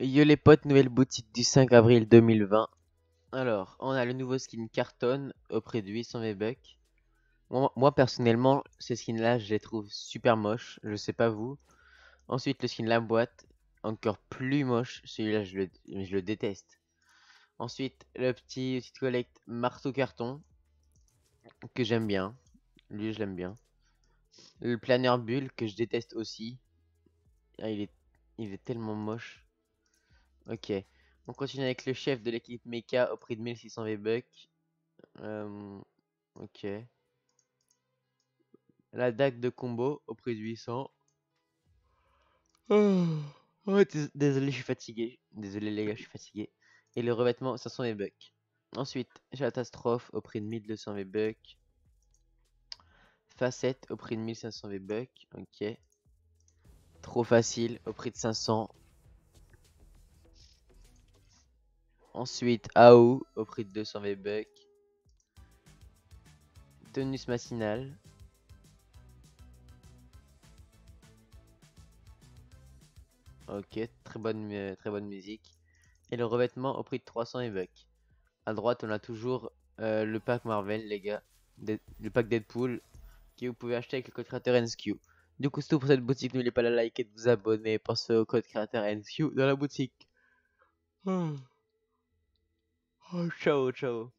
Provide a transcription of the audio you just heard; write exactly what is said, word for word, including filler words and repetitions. Yo les potes, nouvelle boutique du cinq avril deux mille vingt. Alors, on a le nouveau skin Carton auprès de huit cents V-Bucks. Moi, moi personnellement, ces skins là, je les trouve super moches. Je sais pas vous. Ensuite, le skin La Boîte, encore plus moche. Celui-là, je le, je le déteste. Ensuite, le petit site collecte Marteau Carton, que j'aime bien. Lui, je l'aime bien. Le planeur Bulle, que je déteste aussi. Ah, il est, il est tellement moche. Ok, on continue avec le chef de l'équipe Mecha au prix de mille six cents V-Bucks. Euh, ok. La D A C de combo au prix de huit cents. Oh, oh, désolé, je suis fatigué. Désolé les gars, je suis fatigué. Et le revêtement, cinq cents V-Bucks. Ensuite, Catastrophe au prix de mille deux cents V-Bucks. Facette au prix de mille cinq cents V-Bucks. Ok. Trop facile au prix de cinq cents. Ensuite, A O U au prix de deux cents V-Bucks. Tonus Massinal. Ok, très bonne, euh, très bonne musique. Et le revêtement au prix de trois cents V-Bucks. À droite, on a toujours euh, le pack Marvel, les gars. De le pack Deadpool, que vous pouvez acheter avec le code créateur N S Q. Du coup, c'est tout pour cette boutique. N'oubliez pas de liker, de vous abonner. Pensez au code créateur N S Q dans la boutique. Hmm. Oh, ciao, ciao.